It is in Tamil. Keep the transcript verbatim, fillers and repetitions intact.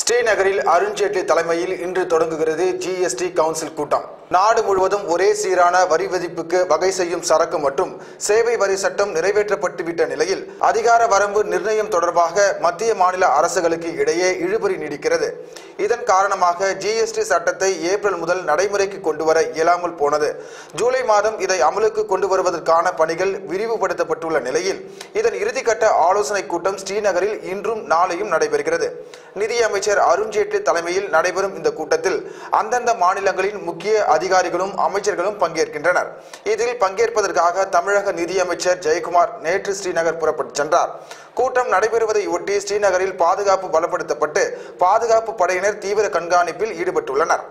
ஸ்ரீநகரில் அருண் ஜேட்லி தலைமையில் இன்று தொடங்குகிறது ஜி எஸ் டி கவுன்சில் கூட்டம். நாடு முழுவதும் ஒரே சீரான வரி விதிப்புக்கு வகை செய்யும் சரக்கு மற்றும் சேவை வரி சட்டம் நிறைவேற்றப்பட்டுவிட்ட நிலையில் அதிகார வரம்பு நிர்ணயம் தொடர்பாக மத்திய மாநில அரசுகளுக்கு இடையே இழுபறி நீடிக்கிறது. இதன் காரணமாக ஜி எஸ் டி சட்டத்தை ஏப்ரல் முதல் நடைமுறைக்கு கொண்டு வர இயலாமல் போனது. ஜூலை மாதம் இதை அமலுக்கு கொண்டு வருவதற்கான பணிகள் விரிவுபடுத்தப்பட்டுள்ள நிலையில் இதன் இறுதிக்கட்ட ஆலோசனைக் கூட்டம் ஸ்ரீநகரில் இன்றும் நாளையும் நடைபெறுகிறது. நிதியமைச்சர் அருண் ஜேட்லி தலைமையில் நடைபெறும் இந்த கூட்டத்தில் அந்தந்த மாநிலங்களின் முக்கிய அதிகாரிகளும் அமைச்சர்களும் பங்கேற்கின்றனர். இதில் பங்கேற்பதற்காக தமிழக நிதியமைச்சர் ஜெயக்குமார் நேற்று ஸ்ரீநகர் புறப்பட்டு சென்றார். கூட்டம் நடைபெறுவதை ஒட்டி ஸ்ரீநகரில் பாதுகாப்பு பலப்படுத்தப்பட்டு பாதுகாப்பு படையினர் தீவிர கண்காணிப்பில் ஈடுபட்டுள்ளனர்.